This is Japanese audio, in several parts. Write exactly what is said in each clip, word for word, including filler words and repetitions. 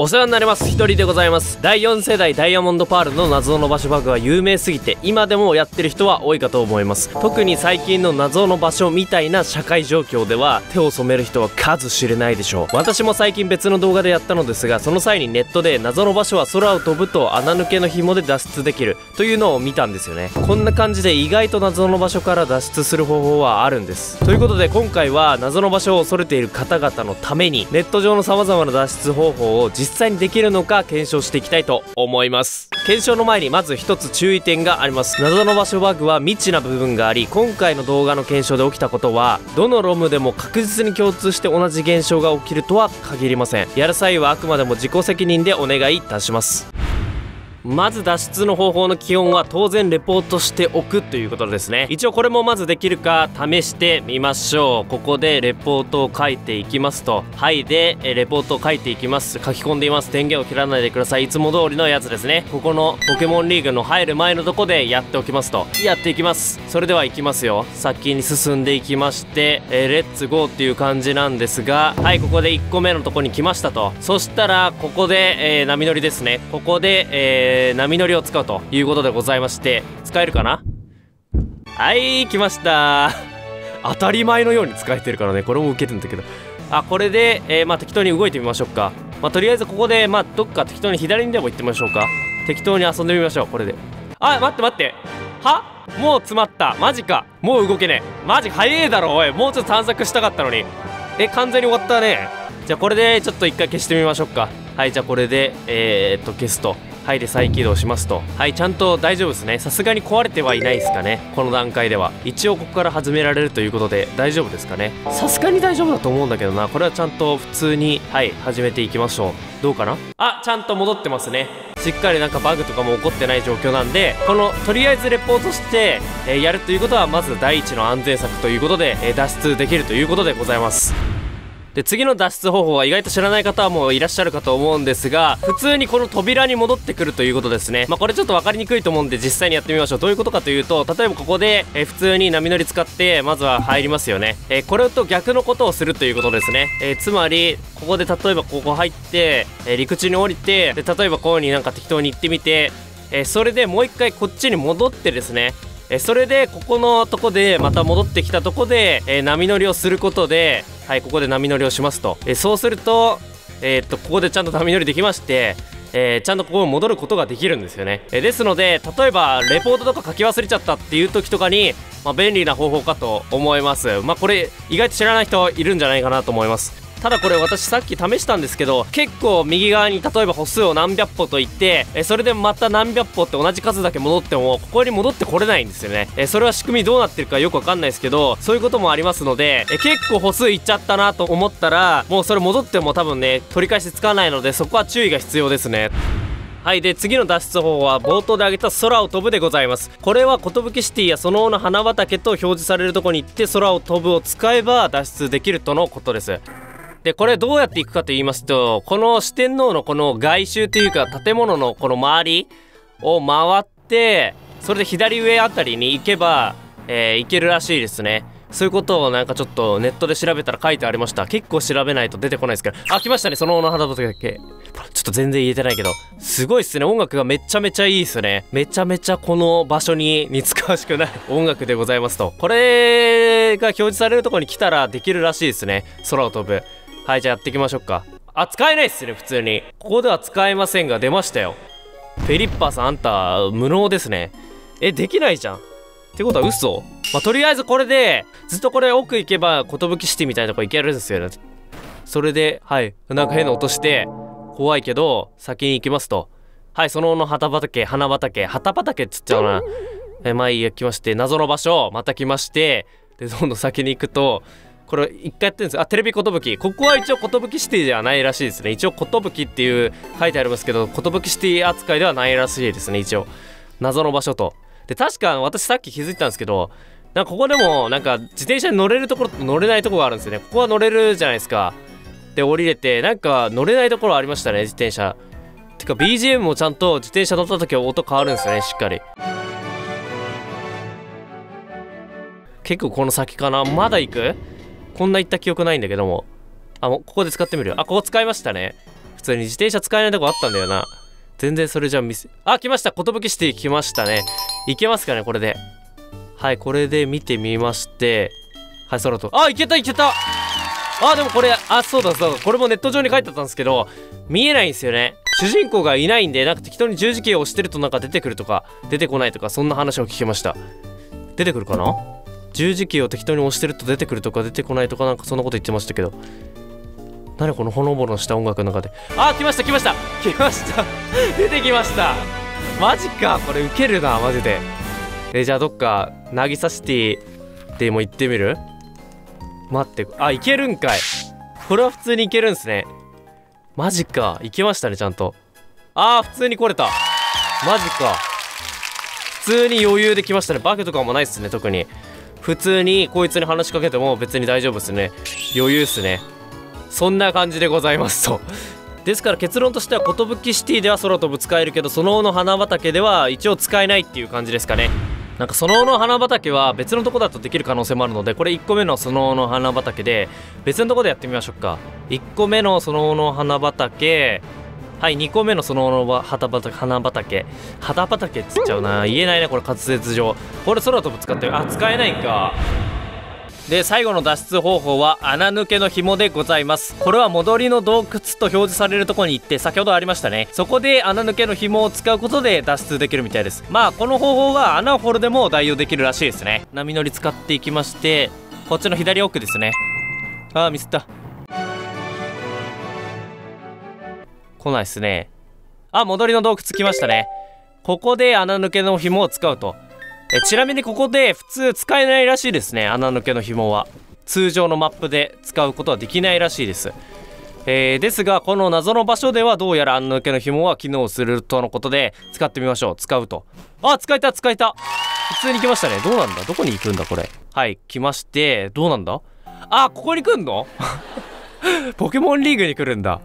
お世話になります。ひとりでございます。だいよん世代ダイヤモンドパールの謎の場所バグは有名すぎて今でもやってる人は多いかと思います。特に最近の謎の場所みたいな社会状況では手を染める人は数知れないでしょう。私も最近別の動画でやったのですが、その際にネットで謎の場所は空を飛ぶと穴抜けの紐で脱出できるというのを見たんですよね。こんな感じで意外と謎の場所から脱出する方法はあるんです。ということで今回は謎の場所を恐れている方々のためにネット上の様々な脱出方法を実実際にできるのか検証していきたいと思います。検証の前にまず一つ注意点があります。謎の場所バグは未知な部分があり、今回の動画の検証で起きたことはどのロムでも確実に共通して同じ現象が起きるとは限りません。やる際はあくまでも自己責任でお願いいたします。まず脱出の方法の基本は当然レポートしておくということですね。一応これもまずできるか試してみましょう。ここでレポートを書いていきますと、はいでレポートを書いていきます。書き込んでいます。電源を切らないでください。いつも通りのやつですね。ここのポケモンリーグの入る前のとこでやっておきますと、やっていきます。それではいきますよ。先に進んでいきまして、えー、レッツゴーっていう感じなんですが、はいここでいっこめのとこに来ましたと。そしたらここで、えー、波乗りですね。ここで、えーえー、波乗りを使うということでございまして、使えるかな。はい来ました当たり前のように使えてるからね。これも受けてるんだけど、あこれで、えー、まあ適当に動いてみましょうか。まあとりあえずここでまあどっか適当に左にでも行ってみましょうか。適当に遊んでみましょう。これであ待って待ってはもう詰まった。マジかもう動けねえ。マジ早えだろおい。もうちょっと探索したかったのに。え完全に終わったね。じゃあこれでちょっと一回消してみましょうか。はいじゃあこれでえー、っと消すと、はいで再起動しますと、はいちゃんと大丈夫ですね。さすがに壊れてはいないですかね。この段階では一応ここから始められるということで大丈夫ですかね。さすがに大丈夫だと思うんだけどな。これはちゃんと普通にはい始めていきましょう。どうかな。あちゃんと戻ってますね。しっかりなんかバグとかも起こってない状況なんで、このとりあえずレポートして、えー、やるということはまず第一の安全策ということで、えー、脱出できるということでございます。で次の脱出方法は意外と知らない方はもういらっしゃるかと思うんですが、普通にこの扉に戻ってくるということですね。まあこれちょっと分かりにくいと思うんで実際にやってみましょう。どういうことかというと、例えばここでえ普通に波乗り使ってまずは入りますよね。えこれと逆のことをするということですね。えつまりここで例えばここ入ってえ陸地に降りて、で例えばこうになんか適当に行ってみて、えそれでもう一回こっちに戻ってですね、えそれでここのとこでまた戻ってきたとこでえ波乗りをすることで、はいここで波乗りをしますと、えそうするとえー、っとここでちゃんと波乗りできまして、えー、ちゃんとここに戻ることができるんですよね。えですので例えばレポートとか書き忘れちゃったっていう時とかに、まあ、便利な方法かと思います。まあこれ意外と知らない人いるんじゃないかなと思います。ただこれ私さっき試したんですけど、結構右側に例えば歩数を何百歩といって、えそれでまた何百歩って同じ数だけ戻ってもここに戻ってこれないんですよね。えそれは仕組みどうなってるかよくわかんないですけど、そういうこともありますので、え結構歩数いっちゃったなと思ったらもうそれ戻っても多分ね取り返しつかないので、そこは注意が必要ですね。はいで次の脱出方法は冒頭で挙げた空を飛ぶでございます。これは寿シティやその後の花畑と表示されるとこに行って空を飛ぶを使えば脱出できるとのことです。でこれどうやっていくかと言いますと、この四天王のこの外周というか建物のこの周りを回って、それで左上あたりに行けば、えー、行けるらしいですね。そういうことをなんかちょっとネットで調べたら書いてありました。結構調べないと出てこないですけど、あ来ましたね。その花畑だけちょっと全然言えてないけど、すごいっすね。音楽がめちゃめちゃいいっすね。めちゃめちゃこの場所に似つかわしくない音楽でございますと、これが表示されるところに来たらできるらしいですね、空を飛ぶ。はいじゃあやっていきましょうか。あ使えないっすね。普通にここでは使えませんが出ましたよ。フェリッパーさんあんた無能ですね。えできないじゃんってことは嘘。まあ、とりあえずこれでずっとこれ奥行けば寿シティみたいなとこ行けるんですよね。それではいなんか変な音して怖いけど先に行きますと、はいその後の旗畑花畑旗畑っつっちゃうな。えまあいいや来まして、謎の場所また来まして、でどんどん先に行くと、これ一回やってるんです。あテレビ寿、ここは一応寿シティではないらしいですね。一応寿っていう書いてありますけど、寿シティ扱いではないらしいですね。一応謎の場所と。で確か私さっき気づいたんですけど、なんかここでもなんか自転車に乗れるところと乗れないところがあるんですよね。ここは乗れるじゃないですか。で降りれてなんか乗れないところありましたね、自転車。てか ビージーエム もちゃんと自転車乗った時は音変わるんですよね、しっかり。結構この先かな。まだ行く？こんな行った記憶ないんだけども。あもうここで使ってみる。あここ使いましたね。普通に自転車使えないとこあったんだよな。全然それじゃ見せ、あ、来ました。寿シティ来ましたね。行けますかね、これで。はい、これで見てみまして。はい、空と。あ、行けた行けた。あ、でもこれ、あ、そうだそうだ。これもネット上に書いてあったんですけど、見えないんですよね。主人公がいないんで、なんか適当に十字キーを押してるとなんか出てくるとか、出てこないとか、そんな話を聞きました。出てくるかな？十字キーを適当に押してると出てくるとか、出てこないとか、なんかそんなこと言ってましたけど。何このほのぼのした音楽の中で。あー、来ました来ました来ました出てきました。マジか、これウケるなマジで。えー、じゃあどっかなぎさシティでも行ってみる？待って、あ、行けるんかい。これは普通に行けるんすね。マジか、行けましたねちゃんと。あー、普通に来れた。マジか、普通に余裕で来ましたね。バグとかもないっすね。特に普通にこいつに話しかけても別に大丈夫っすね。余裕っすね。そんな感じでございますと。ですから結論としては、寿シティでは空飛ぶ使えるけど、その後の花畑では一応使えないっていう感じですかね。なんかその後の花畑は別のとこだとできる可能性もあるので、これいっこめのその後の花畑で別のとこでやってみましょうか。いっこめのその後の花畑、はい、にこめのその後の花畑、花畑花畑っつっちゃうな、言えないねこれ滑舌上。これ空飛ぶ使って、あ、使えないか。で、最後の脱出方法は穴抜けの紐でございます。これは戻りの洞窟と表示されるところに行って、先ほどありましたね、そこで穴抜けの紐を使うことで脱出できるみたいです。まあこの方法は穴を掘るでも代用できるらしいですね。波乗り使っていきまして、こっちの左奥ですね。あー、ミスった。来ないっすね。あ、戻りの洞窟来ましたね。ここで穴抜けの紐を使うと。え、ちなみにここで普通使えないらしいですね。穴抜けの紐は通常のマップで使うことはできないらしいです。えー、ですがこの謎の場所ではどうやら穴抜けの紐は機能するとのことで、使ってみましょう。使うと、あ、使えた使えた。普通に来ましたね。どうなんだ、どこに行くんだこれ。はい、来まして、どうなんだ、あ、ここに来んのポケモンリーグに来るんだ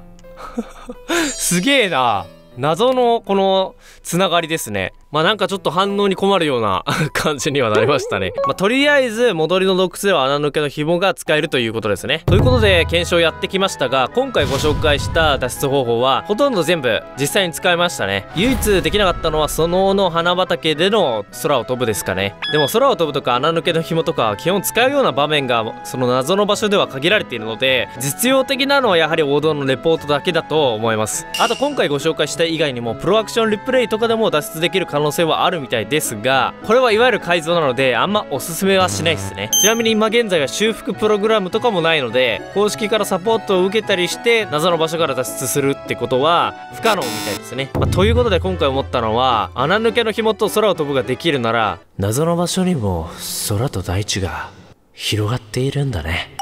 すげえな、謎のこのつながりですね。まあなんかちょっと反応に困るような感じにはなりましたね。まあとりあえず戻りの洞窟では穴抜けの紐が使えるということですね。ということで検証やってきましたが、今回ご紹介した脱出方法はほとんど全部実際に使えましたね。唯一できなかったのはその後の花畑での空を飛ぶですかね。でも空を飛ぶとか穴抜けの紐とか基本使うような場面がその謎の場所では限られているので、実用的なのはやはり王道のレポートだけだと思います。あと今回ご紹介した以外にもプロアクションリプレイとかでも脱出できる可能性可能性はあるみたいですが、これはいわゆる改造なのであんまおすすめはしないですね。ちなみに今現在は修復プログラムとかもないので、公式からサポートを受けたりして謎の場所から脱出するってことは不可能みたいですね。まあ、ということで今回思ったのは、穴抜けの紐と空を飛ぶができるなら謎の場所にも空と大地が広がっているんだね。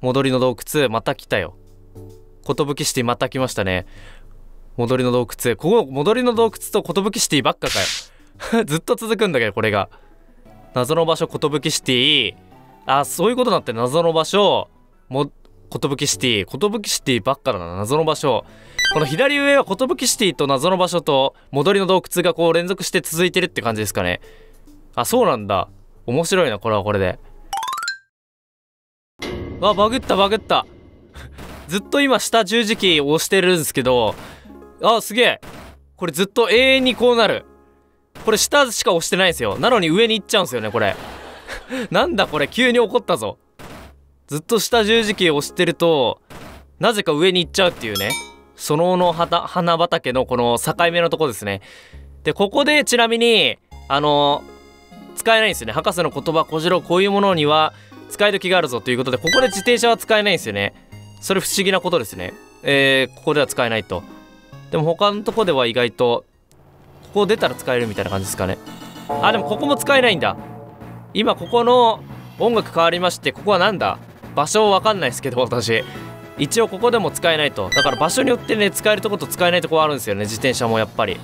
戻りの洞窟また来たよ。寿シティまた来ましたね。戻りの洞窟、ここ戻りの洞窟と寿シティばっかかよずっと続くんだけどこれが。謎の場所寿シティ、あ、そういうことになって、謎の場所も寿シティ、寿シティばっかだな。謎の場所、この左上は寿シティと謎の場所と戻りの洞窟がこう連続して続いてるって感じですかね。あ、そうなんだ、面白いなこれはこれで。あ、バグったバグったずっと今下十字キーを押してるんですけど、あ、すげえ、これずっと永遠にこうなる。これ下しか押してないんですよ。なのに上に行っちゃうんですよねこれなんだこれ、急に怒ったぞ。ずっと下十字キーを押してるとなぜか上に行っちゃうっていうね。その後の花畑のこの境目のとこですね。で、ここでちなみにあのー、使えないんですよね。博士の言葉小次郎、こういうものには使い時があるぞということで、ここで自転車は使えないんですよね。それ不思議なことですね。えー、ここでは使えないと。でも他のとこでは意外とここ出たら使えるみたいな感じですかね。あ、でもここも使えないんだ。今ここの音楽変わりまして、ここはなんだ、場所わかんないですけど、私一応ここでも使えないと。だから場所によってね、使えるとこと使えないとこあるんですよね、自転車もやっぱり。